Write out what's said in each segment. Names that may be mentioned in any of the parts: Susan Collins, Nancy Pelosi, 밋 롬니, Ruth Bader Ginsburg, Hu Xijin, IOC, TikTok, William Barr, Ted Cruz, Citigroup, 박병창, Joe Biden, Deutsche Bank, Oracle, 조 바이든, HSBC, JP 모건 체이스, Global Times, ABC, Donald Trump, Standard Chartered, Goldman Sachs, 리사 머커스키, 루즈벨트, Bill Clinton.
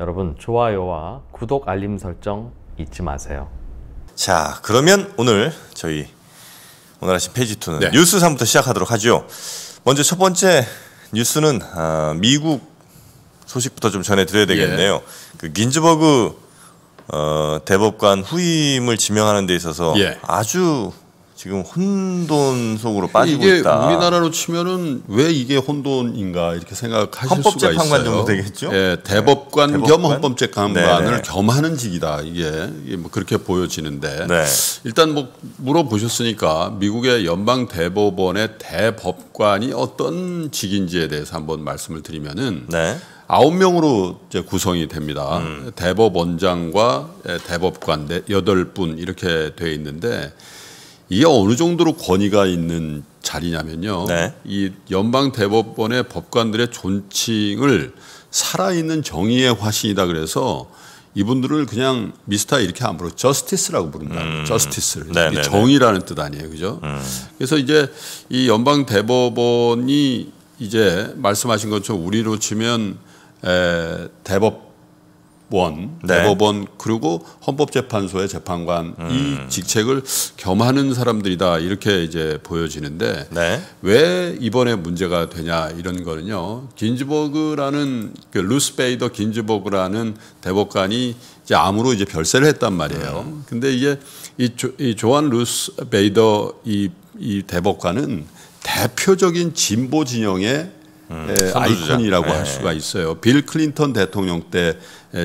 여러분 좋아요와 구독, 알림 설정 잊지 마세요. 자, 그러면 오늘 저희 오늘 아침 페이지 2는 뉴스 3부터 시작하도록 하죠. 먼저 첫 번째 뉴스는 미국 소식부터 좀 전해드려야 되겠네요. 그 긴즈버그 대법관 후임을 지명하는 데 있어서 아주 지금 혼돈 속으로 빠지고 이게 있다. 우리나라로 치면은 왜 이게 혼돈인가 이렇게 생각하실 수가 있어요. 헌법재판관 정도 되겠죠. 예, 대법관 겸 헌법재판관을 겸하는 직이다. 이게 뭐 그렇게 보여지는데 일단 뭐 물어보셨으니까 미국의 연방 대법원의 대법관이 어떤 직인지에 대해서 한번 말씀을 드리면은 9명으로 이제 구성이 됩니다. 대법원장과 대법관 8분 이렇게 돼 있는데. 이게 어느 정도로 권위가 있는 자리냐면요. 이 연방 대법원의 법관들의 존칭을 살아있는 정의의 화신이다 그래서 이분들을 그냥 미스터 이렇게 안 부르고 저스티스라고 부른다. 저스티스. 정의라는 뜻 아니에요. 그죠? 그래서 이제 이 연방 대법원이 이제 말씀하신 것처럼 우리로 치면 대법원 그리고 헌법재판소의 재판관 이 직책을 겸하는 사람들이다 이렇게 이제 보여지는데 왜 이번에 문제가 되냐 이런 거는요. 긴즈버그라는 그 루스 베이더 긴즈버그라는 대법관이 이제 암으로 이제 별세를 했단 말이에요. 근데 이제 이 조한 루스 베이더 이 대법관은 대표적인 진보 진영의 아이콘이라고 할 수가 있어요. 빌 클린턴 대통령 때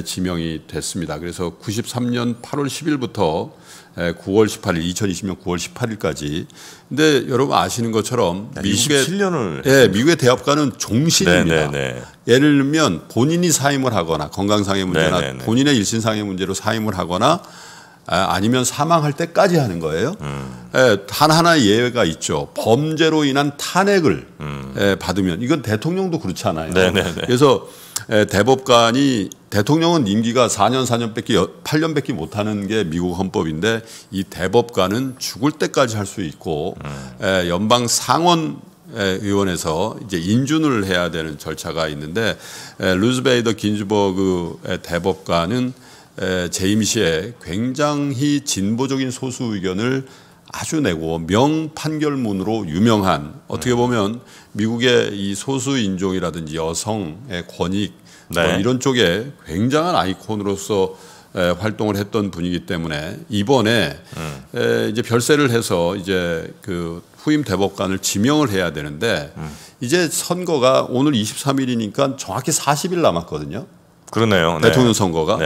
지명이 됐습니다. 그래서 93년 8월 10일부터 9월 18일, 2020년 9월 18일까지. 근데 여러분 아시는 것처럼 미국의 27년을 미국의 대법관은 종신입니다. 예를 들면 본인이 사임을 하거나 건강상의 문제나 본인의 일신상의 문제로 사임을 하거나 아니면 사망할 때까지 하는 거예요. 단 하나의 예외가 있죠. 범죄로 인한 탄핵을 받으면 이건 대통령도 그렇잖아요. 그래서 대법관이 대통령은 임기가 4년 8년밖에 못하는 게 미국 헌법인데 이 대법관은 죽을 때까지 할 수 있고 연방 상원 의원에서 이제 인준을 해야 되는 절차가 있는데 루스 베이더 긴즈버그 대법관은 재임 시에 굉장히 진보적인 소수 의견을 아주 내고 명판결문으로 유명한 어떻게 보면 미국의 이 소수 인종이라든지 여성의 권익 뭐 이런 쪽에 굉장한 아이콘으로서 활동을 했던 분이기 때문에 이번에 이제 별세를 해서 이제 그 후임 대법관을 지명을 해야 되는데 이제 선거가 오늘 23일이니까 정확히 40일 남았거든요. 그러네요. 대통령 선거가.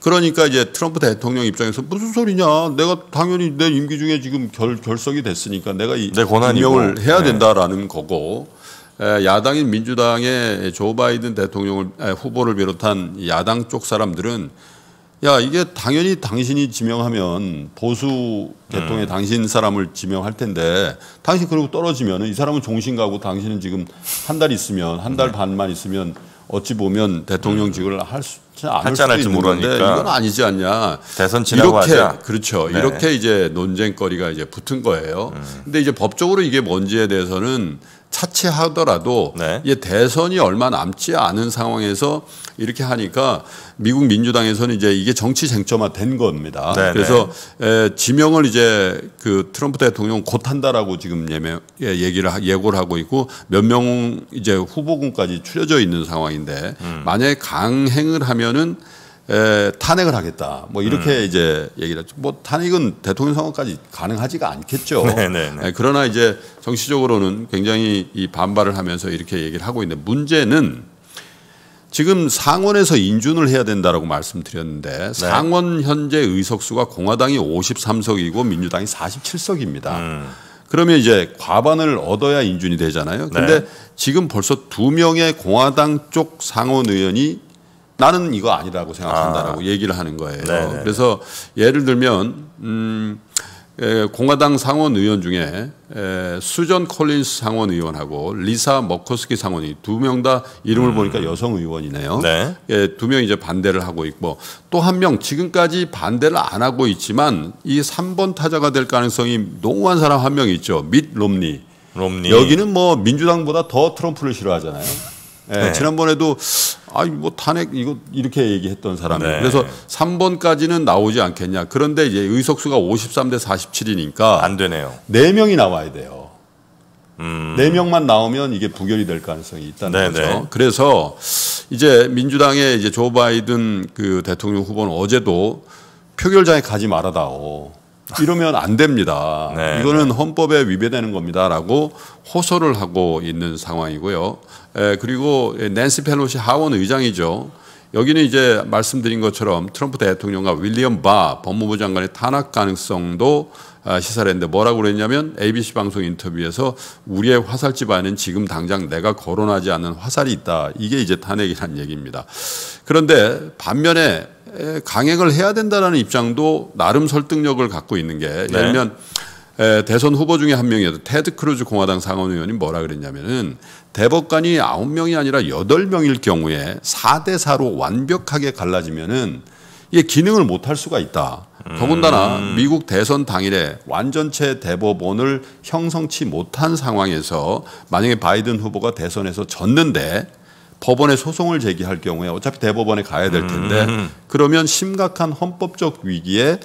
그러니까 이제 트럼프 대통령 입장에서 무슨 소리냐. 내가 당연히 내 임기 중에 지금 결석이 됐으니까 내가 이 임명을 해야 된다라는 거고 야당인 민주당의 조 바이든 대통령을 후보를 비롯한 야당 쪽 사람들은 야 이게 당연히 당신이 지명하면 보수 계통의 당신 사람을 지명할 텐데 당신 그리고 떨어지면 이 사람은 종신 가고 당신은 지금 한 달 있으면 한 달 반만 있으면 어찌 보면 대통령직을 할지 안 할지 모르는데 이건 아니지 않냐. 대선 지나고 이렇게 하자. 그렇죠. 이렇게 이제 논쟁거리가 이제 붙은 거예요. 근데 이제 법적으로 이게 뭔지에 대해서는 차치하더라도 이제 대선이 얼마 남지 않은 상황에서 이렇게 하니까 미국 민주당에서는 이제 이게 정치 쟁점화 된 겁니다. 그래서 지명을 이제 그 트럼프 대통령 곧 한다라고 지금 예고를 하고 있고 몇 명 이제 후보군까지 추려져 있는 상황인데 만약에 강행을 하면은 탄핵을 하겠다. 뭐 이렇게 이제 얘기를 했죠. 뭐 탄핵은 대통령 선거까지 가능하지가 않겠죠. 그러나 이제 정치적으로는 굉장히 이 반발을 하면서 이렇게 얘기를 하고 있는데 문제는 지금 상원에서 인준을 해야 된다라고 말씀드렸는데 상원 현재 의석수가 공화당이 53석이고 민주당이 47석입니다. 그러면 이제 과반을 얻어야 인준이 되잖아요. 근데 지금 벌써 2명의 공화당 쪽 상원 의원이 나는 이거 아니라고 생각한다라고 얘기를 하는 거예요. 그래서 예를 들면 공화당 상원 의원 중에 수전 콜린스 상원 의원하고 리사 머커스키 상원이 2명 다 이름을 보니까 여성 의원이네요. 2명 이제 반대를 하고 있고 또 1명 지금까지 반대를 안 하고 있지만 이 3번 타자가 될 가능성이 농후한 사람 1명 있죠. 밋 롬니. 여기는 뭐 민주당보다 더 트럼프를 싫어하잖아요. 네. 지난번에도 아니 뭐 탄핵 이거 이렇게 얘기했던 사람이에요. 네. 그래서 3번까지는 나오지 않겠냐. 그런데 이제 의석수가 53대 47이니까 안 되네요. 4명이 나와야 돼요. 4명만 나오면 이게 부결이 될 가능성이 있다는 네네. 거죠. 그래서 이제 민주당의 이제 조 바이든 그 대통령 후보는 어제도 표결장에 가지 말아다오. 이러면 안 됩니다. 네, 이거는 헌법에 위배되는 겁니다라고 호소를 하고 있는 상황이고요. 그리고 낸시 펠로시 하원 의장이죠. 여기는 이제 말씀드린 것처럼 트럼프 대통령과 윌리엄 바 법무부 장관의 탄핵 가능성도 시사를 했는데 뭐라고 그랬냐면 ABC 방송 인터뷰에서 우리의 화살집 안에는 지금 당장 내가 거론하지 않는 화살이 있다. 이게 이제 탄핵이란 얘기입니다. 그런데 반면에 강행을 해야 된다라는 입장도 나름 설득력을 갖고 있는 게 예를 들면 대선 후보 중에 한 명이어도 테드 크루즈 공화당 상원의원이 뭐라 그랬냐면은 대법관이 9명이 아니라 8명일 경우에 4대4로 완벽하게 갈라지면은 이게 기능을 못할 수가 있다. 더군다나 미국 대선 당일에 완전체 대법원을 형성치 못한 상황에서 만약에 바이든 후보가 대선에서 졌는데 법원에 소송을 제기할 경우에 어차피 대법원에 가야 될 텐데 그러면 심각한 헌법적 위기에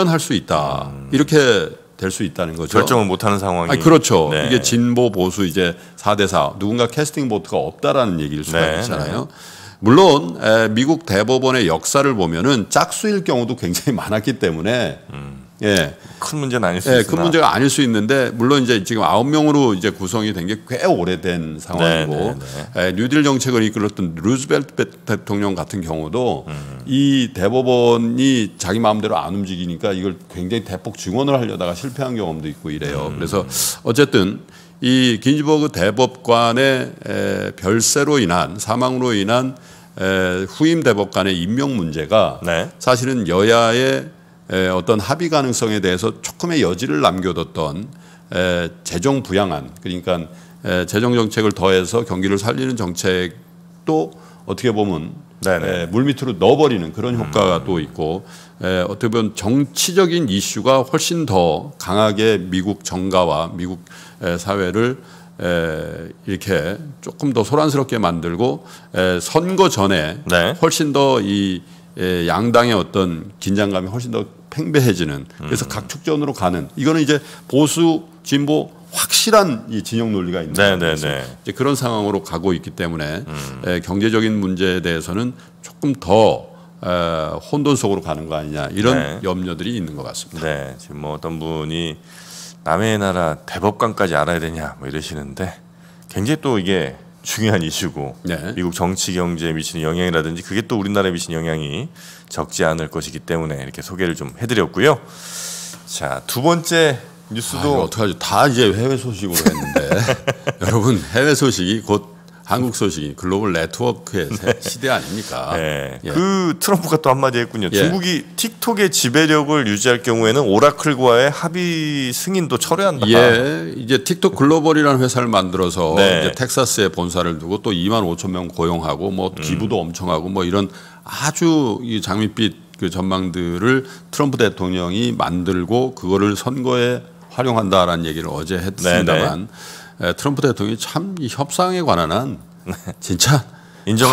직면할 수 있다. 이렇게 될 수 있다는 거죠. 결정을 못하는 상황이. 아니, 그렇죠. 네. 이게 진보 보수 이제 4대4 누군가 캐스팅 보트가 없다라는 얘기일 수가 네. 있잖아요. 네. 물론 미국 대법원의 역사를 보면은 짝수일 경우도 굉장히 많았기 때문에 예. 큰 문제는 아닐 수 있습니다. 예, 큰 문제가 아닐 수 있는데 물론 이제 지금 9명으로 이제 구성이 된 게 꽤 오래된 상황이고 예, 뉴딜 정책을 이끌었던 루즈벨트 대통령 같은 경우도 이 대법원이 자기 마음대로 안 움직이니까 이걸 굉장히 대폭 증원을 하려다가 실패한 경험도 있고 이래요. 그래서 어쨌든 이 긴즈버그 대법관의 별세로 인한 사망으로 인한 후임 대법관의 임명 문제가 네. 사실은 여야의 어떤 합의 가능성에 대해서 조금의 여지를 남겨뒀던 재정 부양안 그러니까 재정 정책을 더해서 경기를 살리는 정책도 어떻게 보면 물밑으로 넣어버리는 그런 효과가 또 있고 어떻게 보면 정치적인 이슈가 훨씬 더 강하게 미국 정가와 미국 사회를 이렇게 조금 더 소란스럽게 만들고 선거 전에 네. 훨씬 더 이 양당의 어떤 긴장감이 훨씬 더 팽배해지는 그래서 각축전으로 가는 이거는 이제 보수 진보 확실한 이 진영 논리가 있는 이제 그런 상황으로 가고 있기 때문에 경제적인 문제에 대해서는 조금 더 혼돈 속으로 가는 거 아니냐 이런 염려들이 있는 것 같습니다. 네. 지금 뭐 어떤 분이 남의 나라 대법관까지 알아야 되냐 뭐 이러시는데 굉장히 또 이게 중요한 이슈고 네. 미국 정치 경제에 미치는 영향이라든지 그게 또 우리나라에 미치는 영향이 적지 않을 것이기 때문에 이렇게 소개를 좀 해드렸고요. 자, 두 번째 뉴스도 어떡하죠? 다 이제 해외 소식으로 했는데 여러분 해외 소식이 곧 한국 소식이 글로벌 네트워크의 시대 아닙니까? 네. 예. 그 트럼프가 또 한마디 했군요. 예. 중국이 틱톡의 지배력을 유지할 경우에는 오라클과의 합의 승인도 철회한다. 예. 이제 틱톡 글로벌이라는 회사를 만들어서 이제 텍사스에 본사를 두고 또 25,000명 고용하고 뭐 기부도 엄청 하고 뭐 이런 아주 이 장밋빛 그 전망들을 트럼프 대통령이 만들고 그거를 선거에 활용한다라는 얘기를 어제 했습니다만. 트럼프 대통령이 참 이 협상에 관한 한 진짜 인정.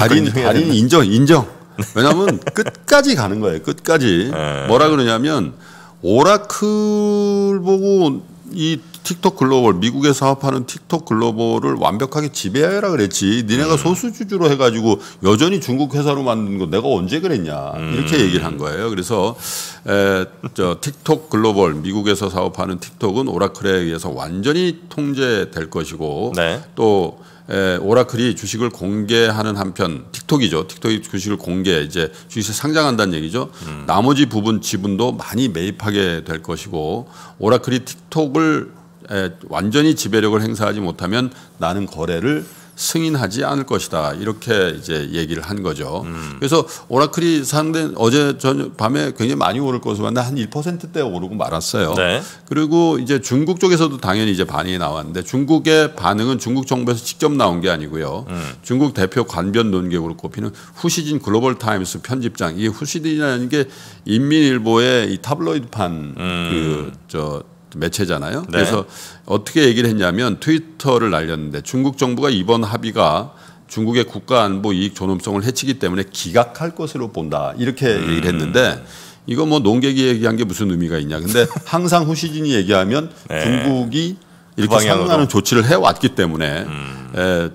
왜냐하면 끝까지 가는 거예요. 끝까지. 뭐라 그러냐면 오라클 보고 이 틱톡 글로벌 미국에 사업하는 틱톡 글로벌을 완벽하게 지배하라 그랬지. 니네가 소수주주로 해가지고 여전히 중국 회사로 만든 거 내가 언제 그랬냐 이렇게 얘기를 한 거예요. 그래서 틱톡 글로벌 미국에서 사업하는 틱톡은 오라클에 의해서 완전히 통제될 것이고 또 오라클이 주식을 공개하는 한편 틱톡이죠. 틱톡이 주식을 공개 이제 주식에 상장한다는 얘기죠. 나머지 부분 지분도 많이 매입하게 될 것이고 오라클이 틱톡을 완전히 지배력을 행사하지 못하면 나는 거래를 승인하지 않을 것이다. 이렇게 이제 얘기를 한 거죠. 그래서 오라클이 상대 어제 밤에 굉장히 많이 오를 것으로 봤는데 한 1%대 오르고 말았어요. 그리고 이제 중국 쪽에서도 당연히 이제 반응이 나왔는데 중국의 반응은 중국 정부에서 직접 나온 게 아니고요. 중국 대표 관변 논객으로 꼽히는 후시진 글로벌 타임스 편집장. 이게 후시진이라는 게 인민일보의 이 탑로이드판 매체잖아요. 그래서 어떻게 얘기를 했냐면 트위터를 날렸는데 중국 정부가 이번 합의가 중국의 국가안보 이익 존엄성을 해치기 때문에 기각할 것으로 본다. 이렇게 얘기를 했는데 이거 뭐 농객이 얘기한 게 무슨 의미가 있냐. 근데 항상 후시진이 얘기하면 네. 중국이 이렇게 그 상응하는 조치를 해왔기 때문에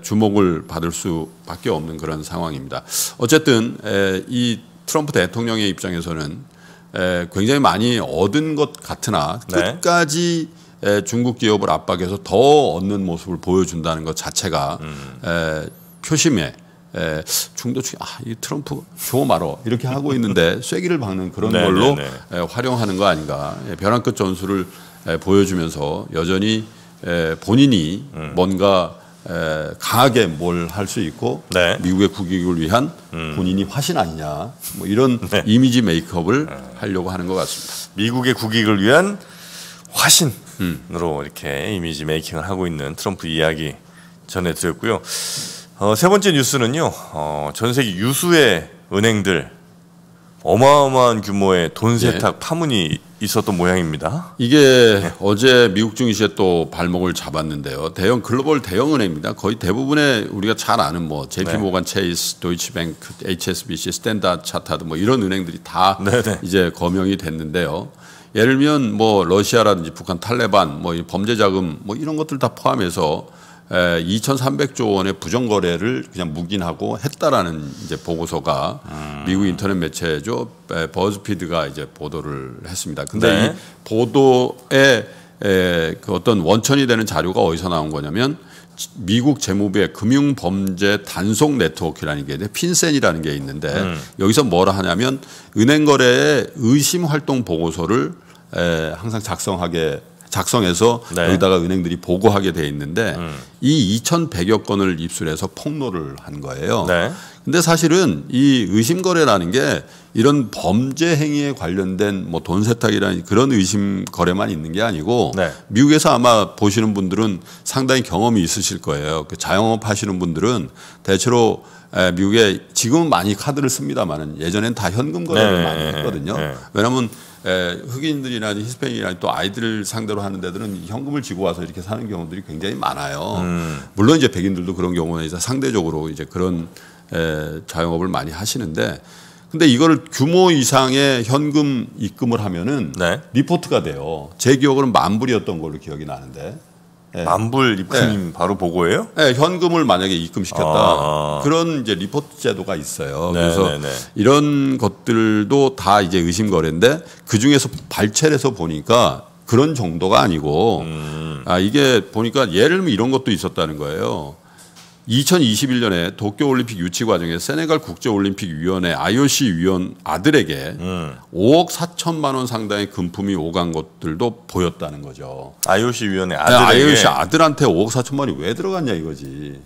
주목을 받을 수밖에 없는 그런 상황입니다. 어쨌든 이 트럼프 대통령의 입장에서는 굉장히 많이 얻은 것 같으나 네. 끝까지 중국 기업을 압박해서 더 얻는 모습을 보여준다는 것 자체가 표심에 중도 측이 아, 이 트럼프 줘 말어 이렇게 하고 있는데 쐐기를 박는 그런 네, 걸로 네, 네. 활용하는 거 아닌가. 벼랑 끝 전술을 보여주면서 여전히 본인이 뭔가 강하게 뭘 할 수 있고 네. 미국의 국익을 위한 본인이 화신 아니냐 뭐 이런 네. 이미지 메이크업을 하려고 하는 것 같습니다. 미국의 국익을 위한 화신으로 이렇게 이미지 메이킹을 하고 있는 트럼프 이야기 전해드렸고요. 세 번째 뉴스는요. 전 세계 유수의 은행들 어마어마한 규모의 돈 세탁 예. 파문이 있었던 모양입니다. 이게 네. 어제 미국 증시에 또 발목을 잡았는데요. 대형 글로벌 대형 은행입니다. 거의 대부분의 우리가 잘 아는 뭐 JP 모건 체이스, 도이치뱅크, HSBC, 스탠다드 차타드 뭐 이런 은행들이 다 네네. 이제 거명이 됐는데요. 예를 들면 뭐 러시아라든지 북한 탈레반 뭐 범죄 자금 뭐 이런 것들 다 포함해서 2,300조 원의 부정거래를 그냥 묵인하고 했다라는 이제 보고서가 미국 인터넷 매체죠 버즈피드가 이제 보도를 했습니다. 근데 네. 이 보도의 그 어떤 원천이 되는 자료가 어디서 나온 거냐면 미국 재무부의 금융범죄 단속 네트워크라는 게 있는데 핀센이라는 게 있는데 여기서 뭐라 하냐면 은행 거래의 의심 활동 보고서를 항상 작성해서 네. 여기다가 은행들이 보고하게 돼 있는데 이 2,100여 건을 입수해서 폭로를 한 거예요. 네. 근데 사실은 이 의심 거래라는 게 이런 범죄 행위에 관련된 뭐 돈 세탁이라는 그런 의심 거래만 있는 게 아니고 네. 미국에서 아마 보시는 분들은 상당히 경험이 있으실 거예요. 그 자영업 하시는 분들은 대체로 미국에 지금은 많이 카드를 씁니다만은 예전엔 다 현금 거래를 네. 많이 했거든요. 네. 왜냐하면 흑인들이나 히스패닉이나 또 아이들을 상대로 하는 데들은 현금을 지고 와서 이렇게 사는 경우들이 굉장히 많아요. 물론 이제 백인들도 그런 경우는 이제 상대적으로 이제 그런 자영업을 많이 하시는데 근데 이거를 규모 이상의 현금 입금을 하면은 네. 리포트가 돼요. 제 기억으로는 10,000불이었던 걸로 기억이 나는데. 네. 10,000불 입금 네. 바로 보고예요? 네, 현금을 만약에 입금시켰다 아. 그런 이제 리포트 제도가 있어요. 네, 그래서 네, 네. 이런 것들도 다 이제 의심 거래인데 그 중에서 발췌해서 보니까 그런 정도가 아니고 아 이게 보니까 예를 들면 이런 것도 있었다는 거예요. 2021년에 도쿄올림픽 유치 과정에 세네갈 국제올림픽위원회 IOC 위원 아들에게 5억 4,000만 원 상당의 금품이 오간 것들도 보였다는 거죠. IOC 위원회 아들에게. IOC 아들한테 5억 4,000만 원이 왜 들어갔냐 이거지.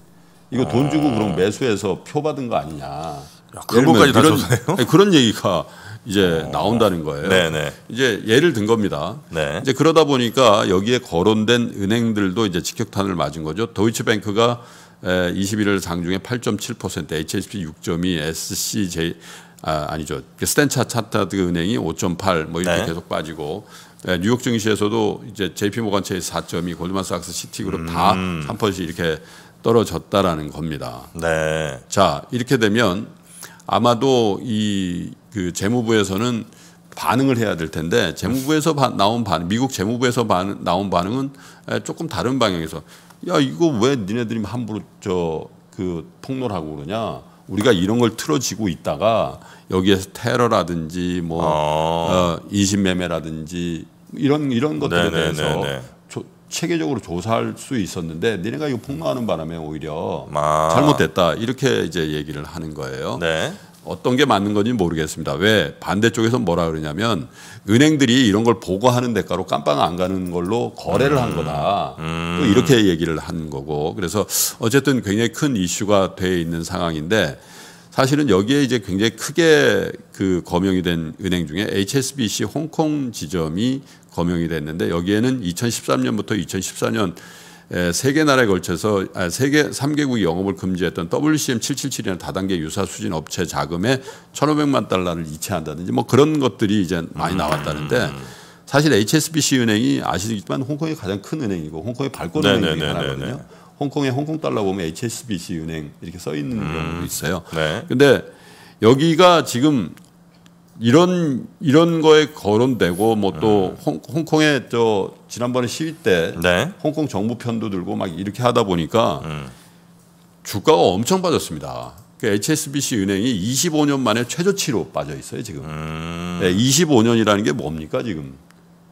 이거 돈 주고 그럼 매수해서 표 받은 거 아니냐. 야, 그런 것까지 다 줬어요? 그런 얘기가 이제 나온다는 거예요. 네네. 이제 예를 든 겁니다. 네. 이제 그러다 보니까 여기에 거론된 은행들도 이제 직격탄을 맞은 거죠. 도이치뱅크가 21일 장중에 8.7%, HSBC 6.2, SCJ 아니죠 스탠차 차타드 은행이 5.8 뭐 이렇게 네. 계속 빠지고 뉴욕 증시에서도 이제 JP 모건 체이스 4.2, 골드만삭스, 시티그룹 다 3% 이렇게 떨어졌다라는 겁니다. 네. 자 이렇게 되면 아마도 이 그 재무부에서는 반응을 해야 될 텐데 재무부에서 나온 반응, 미국 재무부에서 나온 반응은 조금 다른 방향에서. 야 이거 왜 니네들이 함부로 그 폭로를 하고 그러냐? 우리가 이런 걸 틀어지고 있다가 여기에서 테러라든지 뭐 인신매매라든지 이런 것들에 네네네네. 대해서 체계적으로 조사할 수 있었는데 니네가 이거 폭로하는 바람에 오히려 잘못됐다 이렇게 이제 얘기를 하는 거예요. 네. 어떤 게 맞는 건지 모르겠습니다. 왜 반대쪽에서 뭐라 그러냐면 은행들이 이런 걸 보고하는 대가로 깜빵 안 가는 걸로 거래를 한 거다. 또 이렇게 얘기를 하는 거고. 그래서 어쨌든 굉장히 큰 이슈가 돼 있는 상황인데 사실은 여기에 이제 굉장히 크게 그 거명이 된 은행 중에 HSBC 홍콩 지점이 거명이 됐는데 여기에는 2013년부터 2014년 3개 나라에 걸쳐서 3개국이 영업을 금지했던 WCM 777이라는 다단계 유사 수진 업체 자금에 1,500만 달러를 이체한다든지 뭐 그런 것들이 이제 많이 나왔다는데 사실 HSBC 은행이 아시겠지만 홍콩의 가장 큰 은행이고 홍콩의 발권 은행 중에 하나거든요. 홍콩에 홍콩 달러 보면 HSBC 은행 이렇게 써 있는 경우도 있어요. 네. 근데 여기가 지금 이런 거에 거론되고 뭐 또 홍콩에 저 지난번에 시위 때 네. 홍콩 정부 편도 들고 막 이렇게 하다 보니까 주가가 엄청 빠졌습니다. HSBC 은행이 25년 만에 최저치로 빠져 있어요 지금. 네, 25년이라는 게 뭡니까 지금?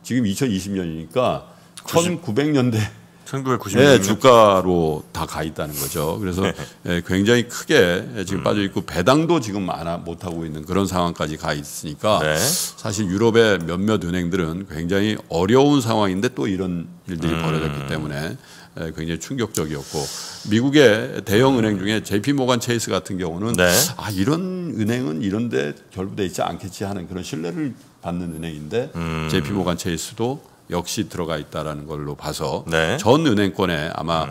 지금 2020년이니까 1900년대 1990년대 주가로 다 가 있다는 거죠. 그래서 네. 굉장히 크게 지금 빠져 있고 배당도 지금 못 하고 있는 그런 상황까지 가 있으니까 네. 사실 유럽의 몇몇 은행들은 굉장히 어려운 상황인데 또 이런 일들이 벌어졌기 때문에 굉장히 충격적이었고 미국의 대형 은행 중에 JP 모건 체이스 같은 경우는 네. 아 이런 은행은 이런데 결부돼 있지 않겠지 하는 그런 신뢰를 받는 은행인데 JP 모건 체이스도 역시 들어가 있다라는 걸로 봐서 네. 전 은행권에 아마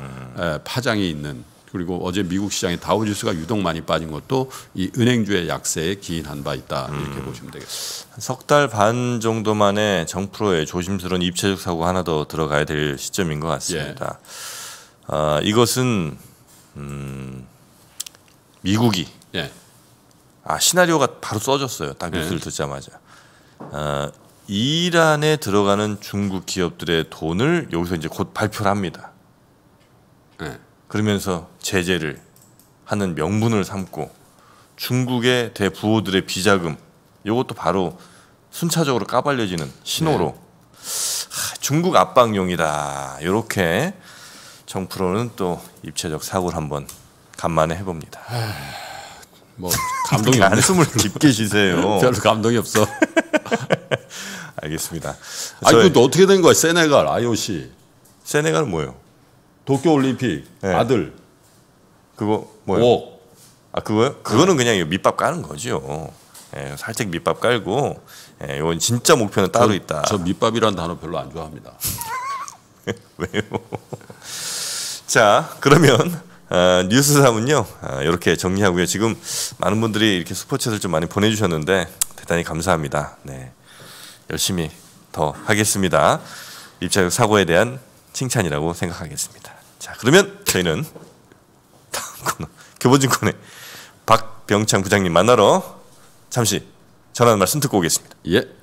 파장이 있는 그리고 어제 미국 시장의 다우지수가 유독 많이 빠진 것도 이 은행주의 약세에 기인한 바 있다 이렇게 보시면 되겠습니다. 한 석 달 반 정도 만에 정프로의 조심스러운 입체적 사고 하나 더 들어가야 될 시점인 것 같습니다. 예. 아, 이것은 미국이 예. 아 시나리오가 바로 써졌어요. 딱 뉴스를 예. 듣자마자. 아, 이란에 들어가는 중국 기업들의 돈을 여기서 이제 곧 발표를 합니다. 예. 그러면서 제재를 하는 명분을 삼고 중국의 대부호들의 비자금 이것도 바로 순차적으로 까발려지는 신호로 네. 중국 압박용이다 이렇게 정프로는 또 입체적 사고를 한번 간만에 해봅니다. 뭐 감동이 없네요. 한숨을 깊게 쉬세요. 별로 감동이 없어. 알겠습니다. 아니 그것도 어떻게 된 거야? 세네갈, IOC. 세네갈은 뭐예요? 도쿄올림픽 네. 아들 그거 뭐요? 아 그거요? 그거는 그냥 밑밥 까는 거죠. 예, 살짝 밑밥 깔고 예, 이건 진짜 목표는 따로 있다. 저 밑밥이라는 단어 별로 안 좋아합니다. 왜요? 자 그러면 뉴스 3은요 이렇게 정리하고요. 지금 많은 분들이 이렇게 슈퍼챗을 좀 많이 보내주셨는데 대단히 감사합니다. 네, 열심히 더 하겠습니다. 입체적 사고에 대한 칭찬이라고 생각하겠습니다. 자 그러면 저희는 다음 코너 교보증권의 박병창 부장님 만나러 잠시 전화 말씀 듣고 오겠습니다. 예.